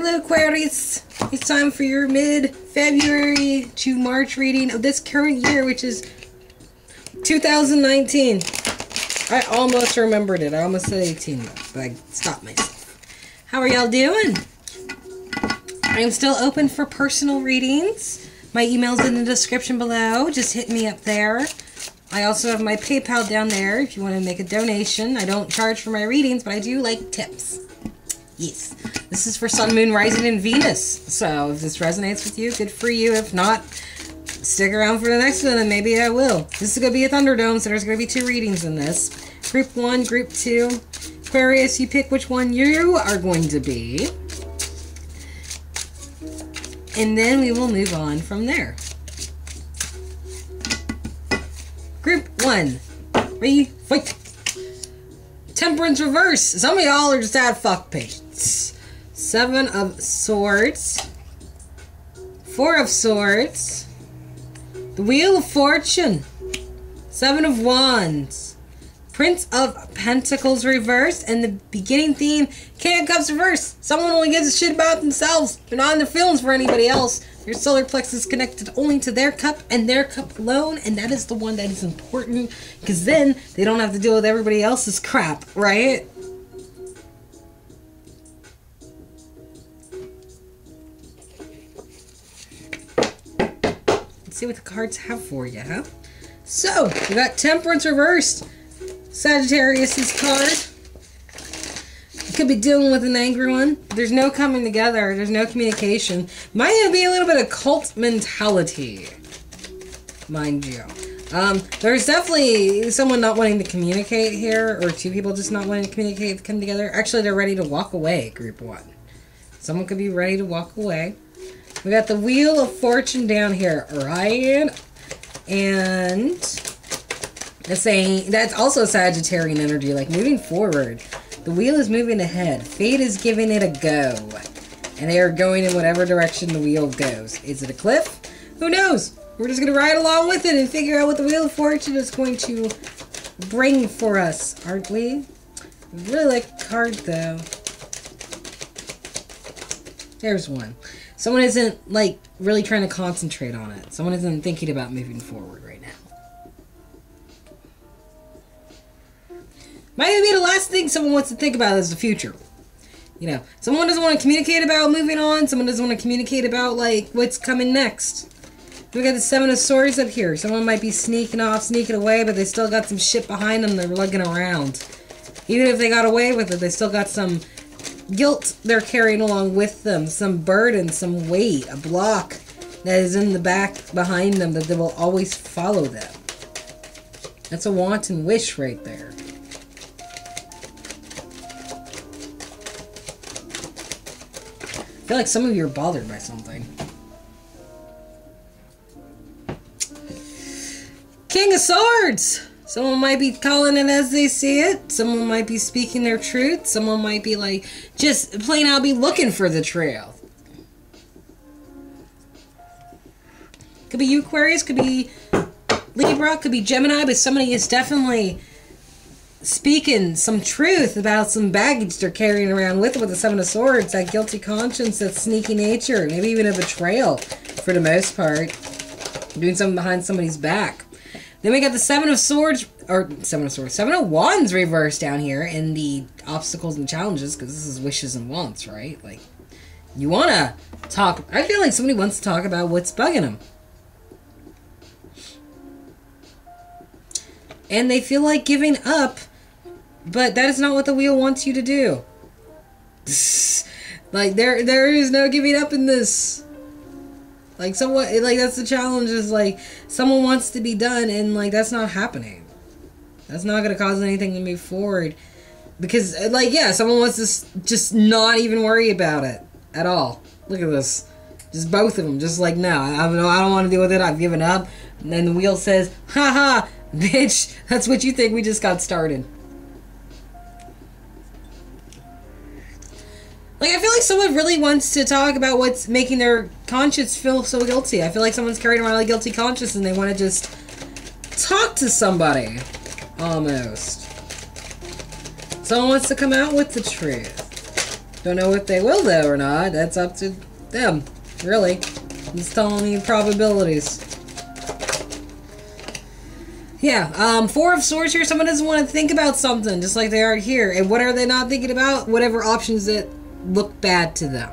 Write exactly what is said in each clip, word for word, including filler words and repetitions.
Hello Aquarius, it's time for your mid-February to March reading of this current year, which is two thousand nineteen. I almost remembered it. I almost said eighteen, but I stopped myself. How are y'all doing? I am still open for personal readings. My email's in the description below. Just hit me up there. I also have my PayPal down there if you want to make a donation. I don't charge for my readings, but I do like tips. Yes. This is for Sun, Moon, Rising, and Venus. So if this resonates with you, good for you. If not, stick around for the next one and maybe I will. This is going to be a Thunderdome, so there's going to be two readings in this. Group one, group two. Aquarius, you pick which one you are going to be. And then we will move on from there. Group one. Ready, fight. Temperance reverse. Some of y'all are just out of fuck patience. Seven of Swords. Four of Swords. The Wheel of Fortune. Seven of Wands. Prince of Pentacles reverse. And the beginning theme, King of Cups reverse. Someone only gives a shit about themselves. They're not in their feelings for anybody else. Your solar plexus is connected only to their cup and their cup alone, and that is the one that is important, because then they don't have to deal with everybody else's crap, right? Let's see what the cards have for you, huh? So, we got Temperance reversed. Sagittarius's card. You could be dealing with an angry one. There's no coming together. There's no communication. Might even be a little bit of cult mentality, mind you. Um, there's definitely someone not wanting to communicate here, or two people just not wanting to communicate, come together. Actually, they're ready to walk away, group one. Someone could be ready to walk away. We got the Wheel of Fortune down here, Orion, and that's saying that's also Sagittarian energy, like moving forward. The wheel is moving ahead. Fate is giving it a go. And they are going in whatever direction the wheel goes. Is it a cliff? Who knows? We're just going to ride along with it and figure out what the Wheel of Fortune is going to bring for us, aren't we? I really like the card, though. There's one. Someone isn't, like, really trying to concentrate on it. Someone isn't thinking about moving forward right now. Might be the last thing someone wants to think about is the future. You know, someone doesn't want to communicate about moving on. Someone doesn't want to communicate about, like, what's coming next. We got the Seven of Swords up here. Someone might be sneaking off, sneaking away, but they still got some shit behind them they're lugging around. Even if they got away with it, they still got some guilt they're carrying along with them. Some burden, some weight, a block that is in the back behind them that they will always follow them. That's a want and wish right there. I feel like some of you are bothered by something. King of Swords! Someone might be calling it as they see it. Someone might be speaking their truth. Someone might be like, just plain I'll be looking for the trail. Could be you, Aquarius. Could be Libra. Could be Gemini. But somebody is definitely speaking some truth about some baggage they're carrying around with with the Seven of Swords, that guilty conscience, that sneaky nature, maybe even a betrayal for the most part, doing something behind somebody's back. Then we got the Seven of Swords, or Seven of Swords, Seven of Wands reversed down here in the obstacles and challenges, because this is wishes and wants, right? Like, you want to talk, I feel like somebody wants to talk about what's bugging them. And they feel like giving up, but that is not what the wheel wants you to do. Like, there, there is no giving up in this. Like, someone, like, that's the challenge, is, like, someone wants to be done, and, like, that's not happening. That's not going to cause anything to move forward. Because, like, yeah, someone wants to just not even worry about it at all. Look at this. Just both of them. Just, like, no, I don't, I don't want to deal with it. I've given up. And then the wheel says, ha-ha. Bitch, that's what you think. We just got started. Like, I feel like someone really wants to talk about what's making their conscience feel so guilty. I feel like someone's carrying around a guilty conscience and they want to just talk to somebody, almost. Someone wants to come out with the truth. Don't know if they will, though, or not. That's up to them, really. I'm just telling you probabilities. Yeah, um, Four of Swords here. Someone doesn't want to think about something, just like they are here. And what are they not thinking about? Whatever options that look bad to them.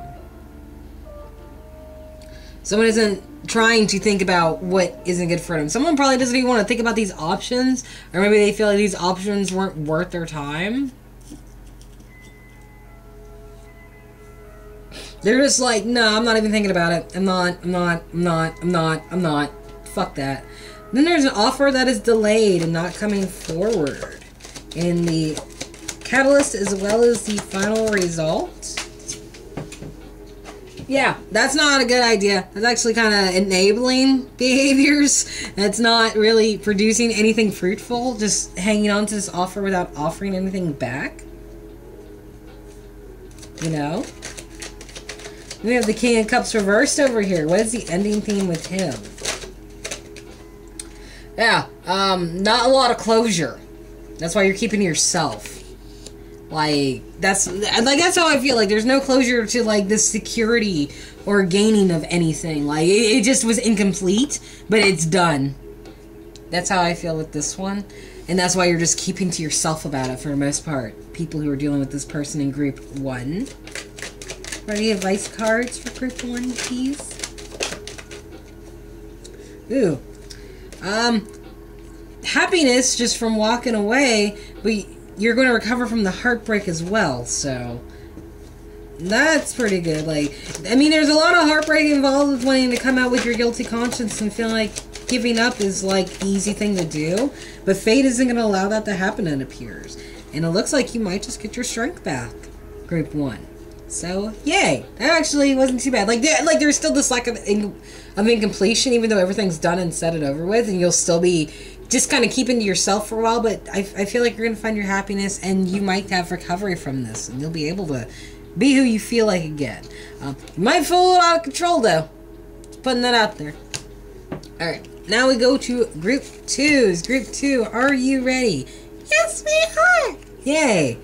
Someone isn't trying to think about what isn't good for them. Someone probably doesn't even want to think about these options, or maybe they feel like these options weren't worth their time. They're just like, no, I'm not even thinking about it. I'm not, I'm not, I'm not, I'm not, I'm not. Fuck that. Then there's an offer that is delayed and not coming forward. In the catalyst as well as the final result. Yeah, that's not a good idea. That's actually kind of enabling behaviors. That's not really producing anything fruitful. Just hanging on to this offer without offering anything back. You know? We have the King of Cups reversed over here. What is the ending theme with him? Yeah, um, not a lot of closure. That's why you're keeping to yourself. Like, that's, like, that's how I feel. Like, there's no closure to, like, this security or gaining of anything. Like, it, it just was incomplete, but it's done. That's how I feel with this one. And that's why you're just keeping to yourself about it for the most part. People who are dealing with this person in group one. Ready advice cards for group one, please? Ooh. Um, happiness just from walking away, but you're going to recover from the heartbreak as well, so that's pretty good. Like, I mean, there's a lot of heartbreak involved with wanting to come out with your guilty conscience and feeling like giving up is, like, the easy thing to do, but fate isn't going to allow that to happen, it appears. And it looks like you might just get your strength back, group one. So, yay! That actually wasn't too bad. Like, there, like there's still this lack of, in, of incompletion, even though everything's done and set it over with, and you'll still be just kind of keeping to yourself for a while, but I, I feel like you're going to find your happiness, and you might have recovery from this, and you'll be able to be who you feel like again. Um, you might feel a little out of control, though. Just putting that out there. Alright, now we go to group twos. Group two, are you ready? Yes, we are! Yay!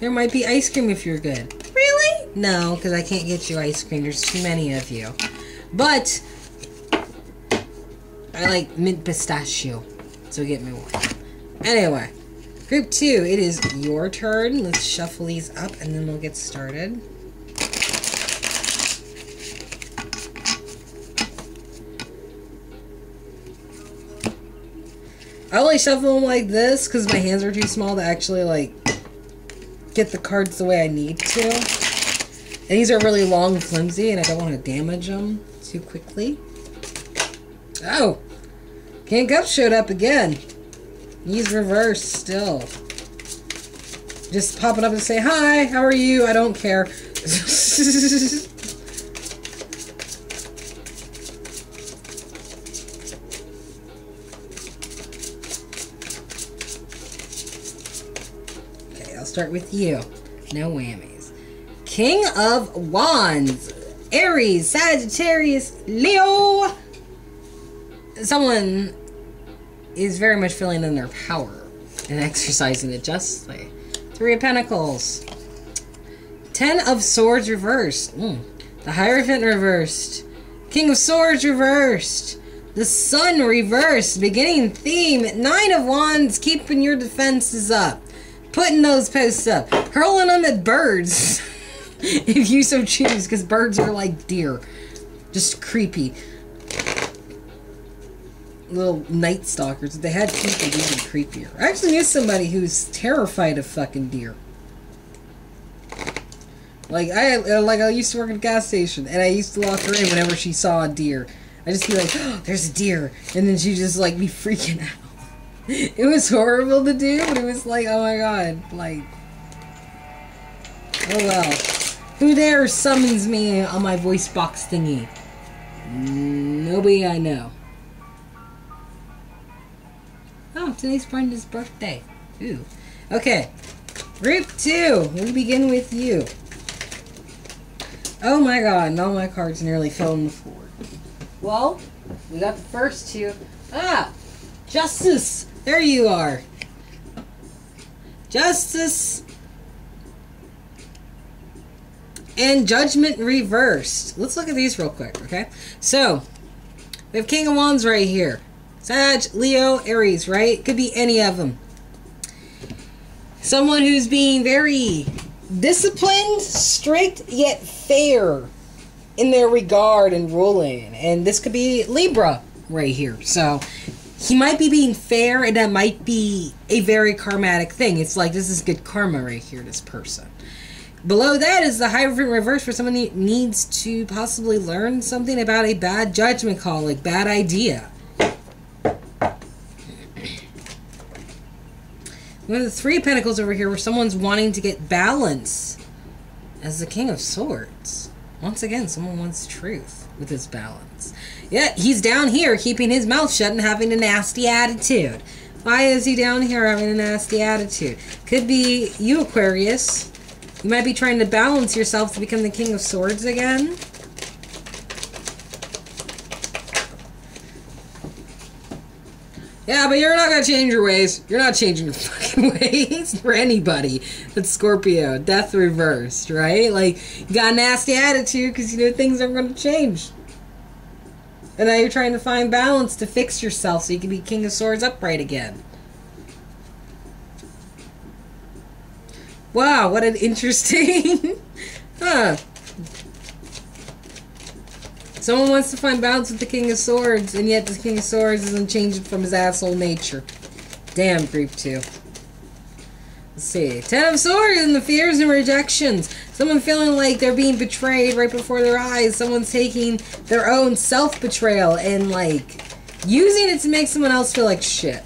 There might be ice cream if you're good. Really? No, because I can't get you ice cream. There's too many of you. But I like mint pistachio, so get me one. Anyway, group two, it is your turn. Let's shuffle these up, and then we'll get started. I only shuffle them like this because my hands are too small to actually, like, get the cards the way I need to. And these are really long and flimsy, and I don't want to damage them too quickly. Oh! King of Cups showed up again. He's reversed still. Just popping up and say, hi, how are you? I don't care. Start with you. No whammies. King of Wands. Aries, Sagittarius, Leo. Someone is very much feeling in their power and exercising it justly. Three of Pentacles. Ten of Swords reversed. Mm. The Hierophant reversed. King of Swords reversed. The Sun reversed. Beginning theme. Nine of Wands, keeping your defenses up. Putting those posts up. Hurling them at birds. If you so choose. Because birds are like deer. Just creepy. Little night stalkers. If they had teeth, they'd be even creepier. I actually knew somebody who's terrified of fucking deer. Like, I like I used to work at a gas station. And I used to lock her in whenever she saw a deer. I'd just be like, oh, there's a deer. And then she'd just, like, be freaking out. It was horrible to do, but it was like, oh my god, like, oh well. Who there summons me on my voice box thingy? Nobody I know. Oh, today's Brenda's birthday. Ooh. Okay. Group two. We begin with you. Oh my god, and all my cards nearly fell on the floor. Well, we got the first two. Ah! Justice! There you are. Justice. and Judgment reversed. Let's look at these real quick, okay? So, we have King of Wands right here. Sag, Leo, Aries, right? Could be any of them. Someone who's being very disciplined, strict, yet fair in their regard and ruling. And this could be Libra right here. So, he might be being fair, and that might be a very karmatic thing. It's like, this is good karma right here, this person. Below that is the Hierophant reverse, where someone needs to possibly learn something about a bad judgment call, like bad idea. One of the Three of Pentacles over here, where someone's wanting to get balance, as the King of Swords. Once again, someone wants truth with his balance. Yeah, he's down here keeping his mouth shut and having a nasty attitude. Why is he down here having a nasty attitude? Could be you, Aquarius. You might be trying to balance yourself to become the King of Swords again. Yeah, but you're not going to change your ways. You're not changing your fucking ways for anybody. That's Scorpio. Death reversed, right? Like, you got a nasty attitude because you know things aren't going to change. And now you're trying to find balance to fix yourself so you can be King of Swords upright again. Wow, what an interesting... huh. Someone wants to find balance with the King of Swords, and yet the King of Swords isn't changing from his asshole nature. Damn, group two. Let's see. Ten of Swords and the fears and rejections. Someone feeling like they're being betrayed right before their eyes. Someone's taking their own self-betrayal and, like, using it to make someone else feel like shit.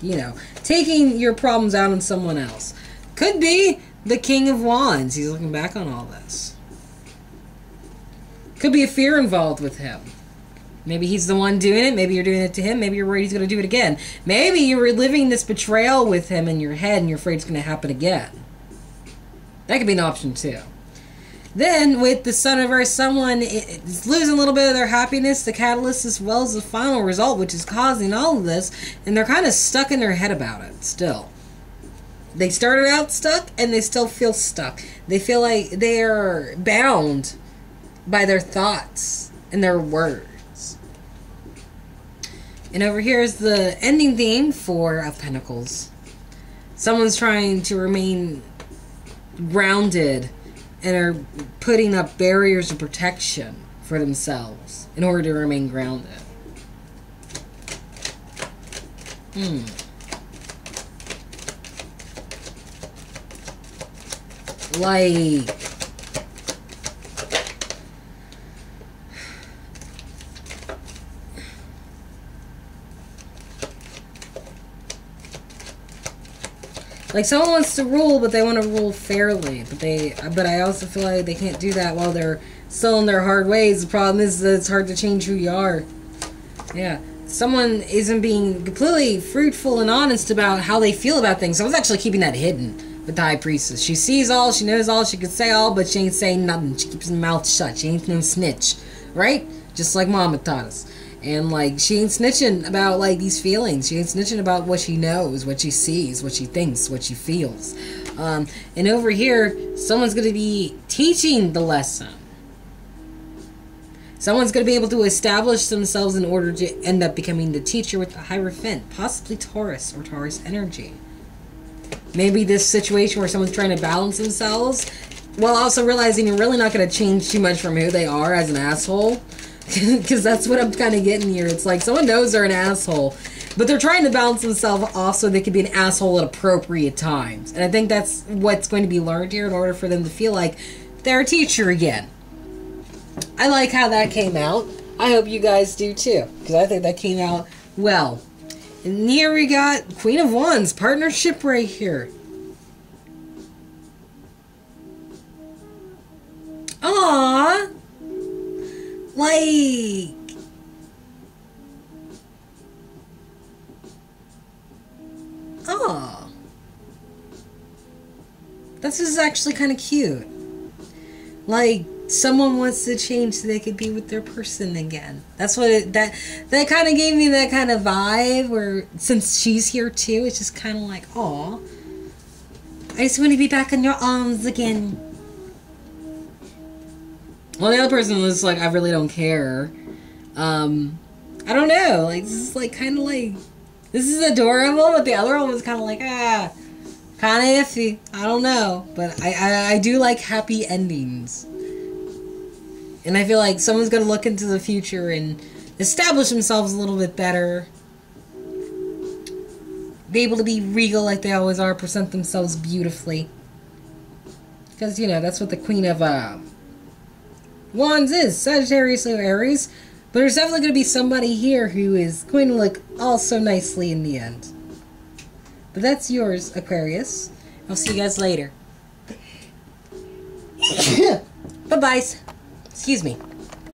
You know, taking your problems out on someone else. Could be the King of Wands. He's looking back on all this. Could be a fear involved with him. Maybe he's the one doing it. Maybe you're doing it to him. Maybe you're worried he's going to do it again. Maybe you're reliving this betrayal with him in your head and you're afraid it's going to happen again. That could be an option too. Then with the Sun reverse, someone is losing a little bit of their happiness, the catalyst, as well as the final result, which is causing all of this, and they're kind of stuck in their head about it still. They started out stuck and they still feel stuck. They feel like they're bound by their thoughts and their words. And over here is the ending theme, Four of Pentacles. Someone's trying to remain grounded and are putting up barriers of protection for themselves in order to remain grounded. Hmm. Like... Like, someone wants to rule, but they want to rule fairly. But they, but I also feel like they can't do that while they're still in their hard ways. The problem is that it's hard to change who you are. Yeah. Someone isn't being completely fruitful and honest about how they feel about things. Someone's actually keeping that hidden with the High Priestess. She sees all, she knows all, she could say all, but she ain't saying nothing. She keeps her mouth shut. She ain't no snitch. Right? Just like Mama taught us. And, like, she ain't snitching about, like, these feelings. She ain't snitching about what she knows, what she sees, what she thinks, what she feels. Um, and over here, someone's going to be teaching the lesson. Someone's going to be able to establish themselves in order to end up becoming the teacher with the Hierophant, possibly Taurus or Taurus energy. Maybe this situation where someone's trying to balance themselves while also realizing you're really not going to change too much from who they are as an asshole. Because that's what I'm kind of getting here. It's like someone knows they're an asshole, but they're trying to balance themselves off so they could be an asshole at appropriate times. And I think that's what's going to be learned here in order for them to feel like they're a teacher again. I like how that came out. I hope you guys do too, because I think that came out well. And here we got Queen of Wands, partnership right here. Aww. Like, oh, this is actually kind of cute. Like, someone wants to change so they could be with their person again. That's what it, that that kind of gave me that kind of vibe. Where since she's here too, it's just kind of like, oh, I just want to be back in your arms again. Well, the other person was like, I really don't care. Um, I don't know. Like, this is like kind of like, this is adorable, but the other one was kind of like, ah, kind of iffy. I don't know. But I, I, I do like happy endings. And I feel like someone's going to look into the future and establish themselves a little bit better. Be able to be regal like they always are. Present themselves beautifully. Because, you know, that's what the Queen of uh, Wands is. Sagittarius or Aries. But there's definitely going to be somebody here who is going to look all so nicely in the end. But that's yours, Aquarius. I'll see you guys later. Bye-bye. Excuse me.